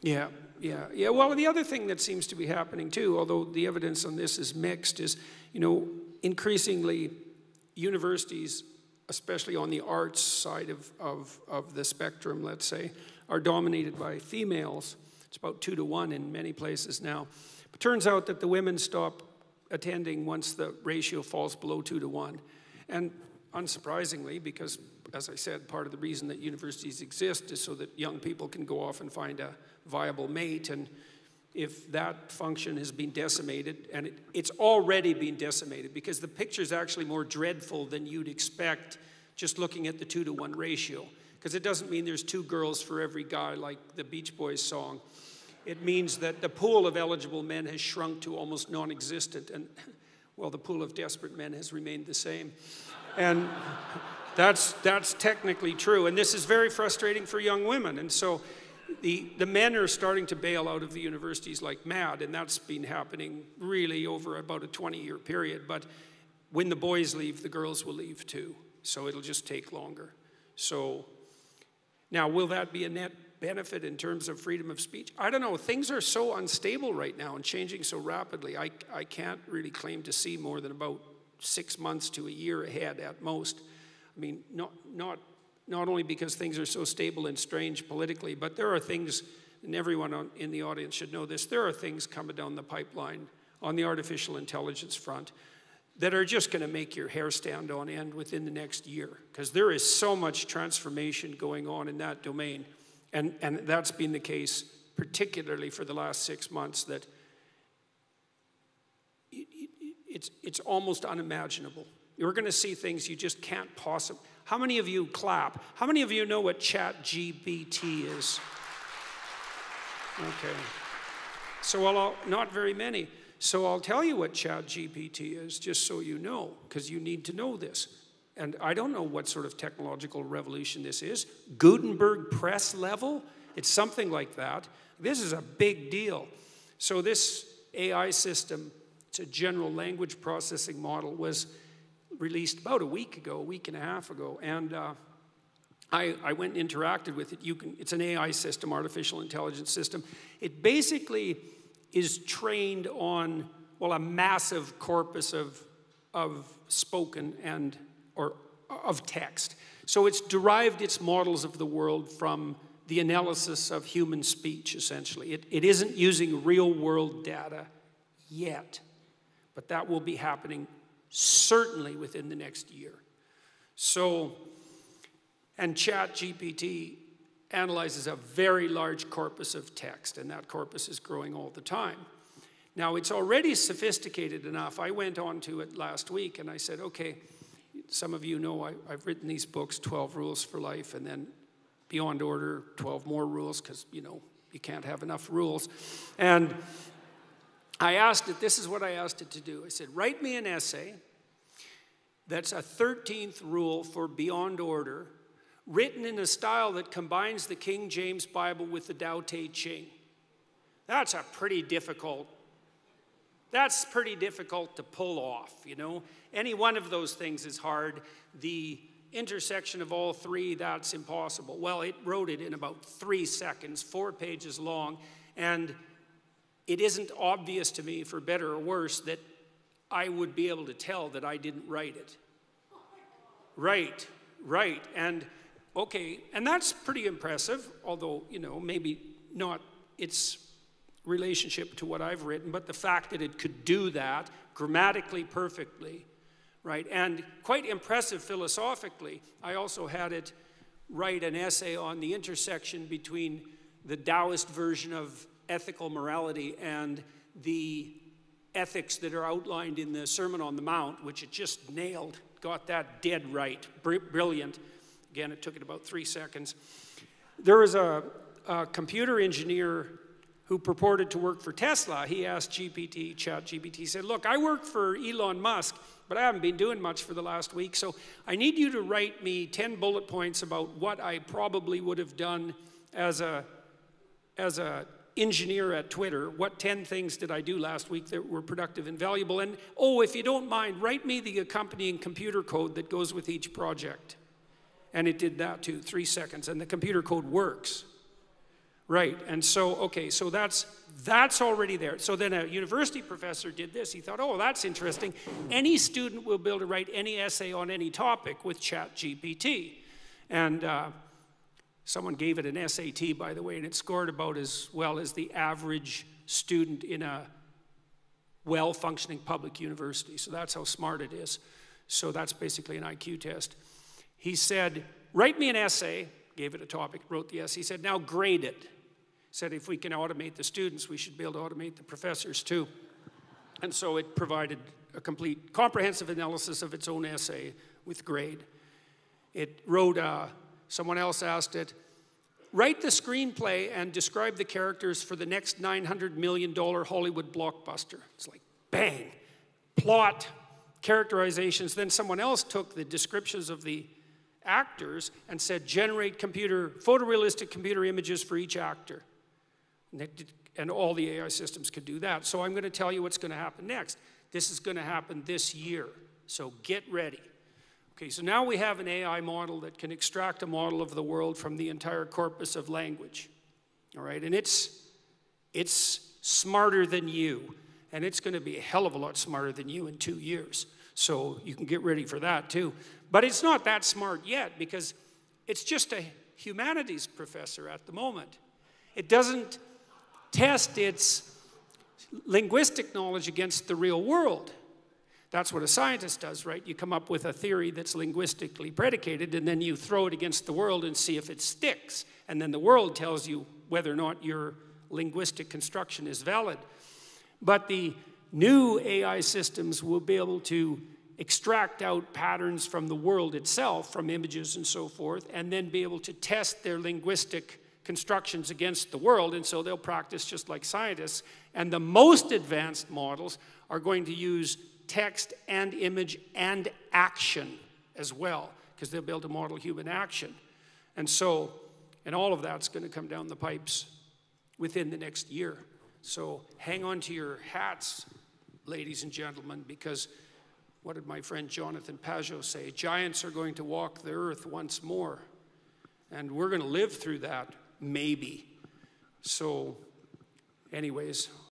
Yeah. Well, the other thing that seems to be happening too, although the evidence on this is mixed, is, you know, increasingly universities, especially on the arts side of the spectrum, let's say, are dominated by females. It's about 2 to 1 in many places now. But turns out that the women stop attending once the ratio falls below 2 to 1. And unsurprisingly, because as I said, part of the reason that universities exist is so that young people can go off and find a viable mate. And if that function has been decimated, and it's already been decimated, because the picture's actually more dreadful than you'd expect just looking at the 2 to 1 ratio. Because it doesn't mean there's 2 girls for every guy like the Beach Boys song. It means that the pool of eligible men has shrunk to almost non-existent, and, well, the pool of desperate men has remained the same. And that's technically true, and this is very frustrating for young women. And so the men are starting to bail out of the universities like mad, and that's been happening really over about a 20-year period. But when the boys leave, the girls will leave too, so it'll just take longer. So now, will that be a net benefit in terms of freedom of speech? I don't know. Things are so unstable right now and changing so rapidly. I can't really claim to see more than about 6 months to a year ahead at most. I mean, not only because things are so stable and strange politically, but there are things, and everyone in the audience should know this, there are things coming down the pipeline on the artificial intelligence front that are just going to make your hair stand on end within the next year, because there is so much transformation going on in that domain. And that's been the case particularly for the last 6 months, that it's almost unimaginable. You're going to see things you just can't possibly. How many of you clap? How many of you know what ChatGPT is? Okay. So not very many. So I'll tell you what ChatGPT is, just so you know, because you need to know this. And I don't know what sort of technological revolution this is. Gutenberg Press level? It's something like that. This is a big deal. So this AI system, it's a general language processing model, was released about a week and a half ago, and I went and interacted with it. It's an AI system, artificial intelligence system. It basically is trained on, well, a massive corpus of spoken or of text. So it's derived its models of the world from the analysis of human speech, essentially. It isn't using real-world data yet, but that will be happening certainly within the next year. So, and ChatGPT analyzes a very large corpus of text, and that corpus is growing all the time. Now, it's already sophisticated enough. I went on to it last week, and I said, okay, some of you know I've written these books, 12 Rules for Life, and then Beyond Order, 12 more rules, because, you know, you can't have enough rules. And I asked it, this is what I asked it to do. I said, write me an essay that's a 13th rule for Beyond Order, written in a style that combines the King James Bible with the Tao Te Ching. That's pretty difficult to pull off, you know. Any one of those things is hard. The intersection of all three, that's impossible. Well, it wrote it in about 3 seconds, 4 pages long, and it isn't obvious to me, for better or worse, that I would be able to tell that I didn't write it. Right, and okay, and that's pretty impressive, although, you know, maybe not its relationship to what I've written, but the fact that it could do that grammatically perfectly, right, and quite impressive philosophically. I also had it write an essay on the intersection between the Taoist version of ethical morality and the ethics that are outlined in the Sermon on the Mount, which it just nailed, got that dead right, brilliant. Again, it took it about 3 seconds. There was a computer engineer who purported to work for Tesla. He asked ChatGPT, said, look, I work for Elon Musk, but I haven't been doing much for the last week, so I need you to write me 10 bullet points about what I probably would have done as a engineer at Twitter. What 10 things did I do last week that were productive and valuable? And, oh, if you don't mind, write me the accompanying computer code that goes with each project. And it did that too, 3 seconds, and the computer code works. Right, and so, okay, so that's already there. So then a university professor did this. He thought, oh, that's interesting. Any student will be able to write any essay on any topic with ChatGPT. And someone gave it an SAT, by the way, and it scored about as well as the average student in a well-functioning public university. So that's how smart it is. So that's basically an IQ test. He said, write me an essay, gave it a topic, wrote the essay. He said, now grade it. Said if we can automate the students, we should be able to automate the professors too. And so it provided a complete comprehensive analysis of its own essay with grade. It wrote, someone else asked it, write the screenplay and describe the characters for the next $900 million Hollywood blockbuster. It's like, bang, plot, characterizations. Then someone else took the descriptions of the actors and said, generate photorealistic computer images for each actor. And all the AI systems could do that. So I'm going to tell you what's going to happen next. This is going to happen this year. So get ready. Okay, so now we have an AI model that can extract a model of the world from the entire corpus of language. All right, and it's smarter than you. And it's going to be a hell of a lot smarter than you in 2 years. So you can get ready for that too. But it's not that smart yet because it's just a humanities professor at the moment. It doesn't test its linguistic knowledge against the real world. That's what a scientist does, right? You come up with a theory that's linguistically predicated and then you throw it against the world and see if it sticks. And then the world tells you whether or not your linguistic construction is valid. But the new AI systems will be able to extract out patterns from the world itself, from images and so forth, and then be able to test their linguistic constructions against the world, and so they'll practice just like scientists. And the most advanced models are going to use text and image and action as well, because they'll be able to model human action. And so, and all of that's going to come down the pipes within the next year. So hang on to your hats, ladies and gentlemen, because what did my friend Jonathan Pajot say? Giants are going to walk the earth once more. And we're going to live through that, maybe. So anyways,